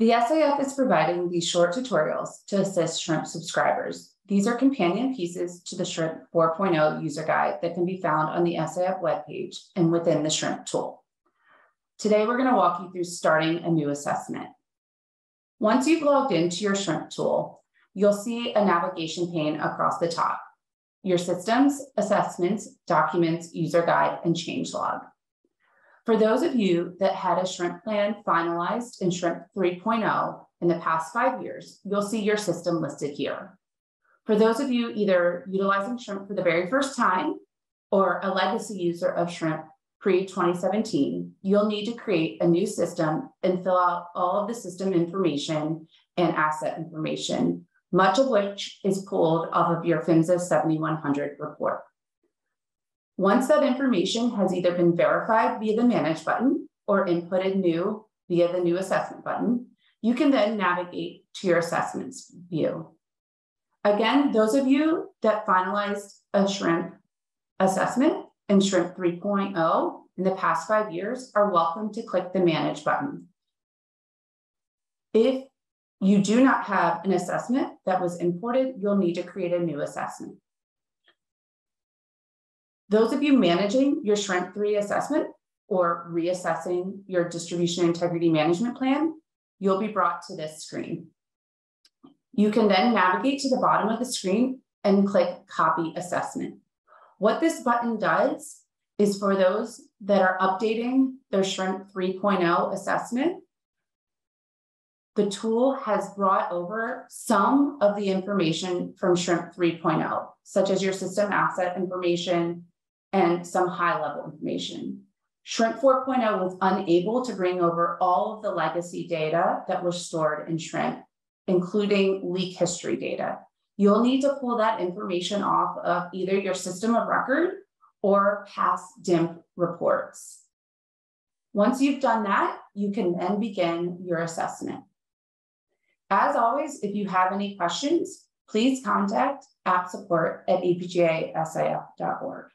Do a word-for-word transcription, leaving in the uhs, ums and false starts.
The S A F is providing these short tutorials to assist SHRIMP subscribers. These are companion pieces to the SHRIMP four point oh user guide that can be found on the S A F webpage and within the SHRIMP tool. Today, we're going to walk you through starting a new assessment. Once you've logged into your SHRIMP tool, you'll see a navigation pane across the top: your systems, assessments, documents, user guide, and changelog. For those of you that had a SHRIMP plan finalized in SHRIMP three point oh in the past five years, you'll see your system listed here. For those of you either utilizing SHRIMP for the very first time or a legacy user of SHRIMP pre twenty seventeen, you'll need to create a new system and fill out all of the system information and asset information, much of which is pulled off of your P H M S A seventy-one hundred report. Once that information has either been verified via the Manage button or inputted new via the New Assessment button, you can then navigate to your assessments view. Again, those of you that finalized a SHRIMP assessment in SHRIMP three point oh in the past five years are welcome to click the Manage button. If you do not have an assessment that was imported, you'll need to create a new assessment. Those of you managing your SHRIMP three assessment or reassessing your distribution integrity management plan, you'll be brought to this screen. You can then navigate to the bottom of the screen and click Copy Assessment. What this button does is, for those that are updating their SHRIMP three point oh assessment, the tool has brought over some of the information from SHRIMP three point oh, such as your system asset information and some high-level information. SHRIMP four point oh was unable to bring over all of the legacy data that was stored in SHRIMP, including leak history data. You'll need to pull that information off of either your system of record or past DIMP reports. Once you've done that, you can then begin your assessment. As always, if you have any questions, please contact app support at a p g a s a f dot org.